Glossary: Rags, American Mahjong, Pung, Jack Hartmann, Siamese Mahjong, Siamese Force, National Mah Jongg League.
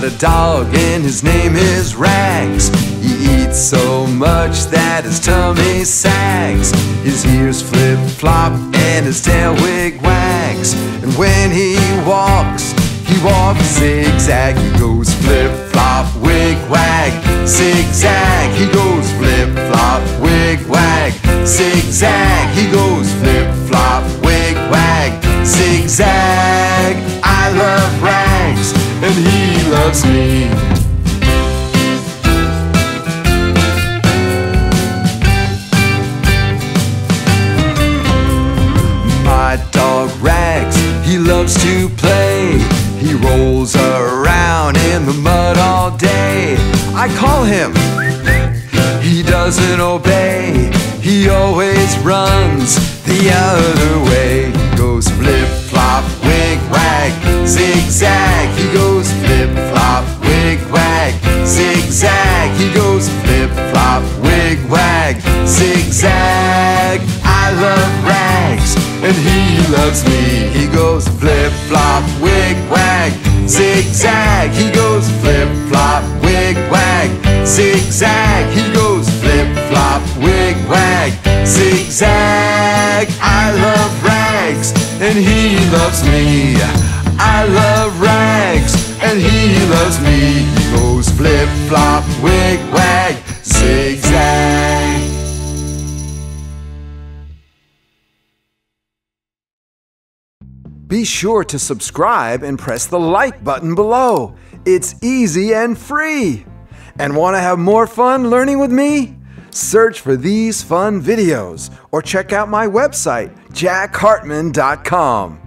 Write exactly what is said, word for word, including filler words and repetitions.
got a dog and his name is Rags. He eats so much that his tummy sags. His ears flip-flop and his tail wig-wags. And when he walks, he walks zigzag. He goes flip-flop, wig-wag, zigzag. He goes flip-flop, wig-wag, zigzag. He goes flip-flop, wig-wag, zigzag. I love Rags and he loves me. My dog Rags, he loves to play. He rolls around in the mud all day. I call him, he doesn't obey. He always runs the other way. He goes flip-flop, wig-wag, zigzag. He goes flip-flop, wig-wag, zigzag. He goes flip-flop, wig-wag, zigzag. I love Rags and he loves me. He goes flip-flop, wig-wag, zigzag. He goes flip-flop, wig-wag, zigzag. He goes flip-flop, wig-wag, zigzag. I love Rags and he loves me. I love Rags and he loves me. He goes flip-flop, wig-wag, zigzag. Be sure to subscribe and press the like button below. It's easy and free. And want to have more fun learning with me? Search for these fun videos or check out my website, jack hartmann dot com.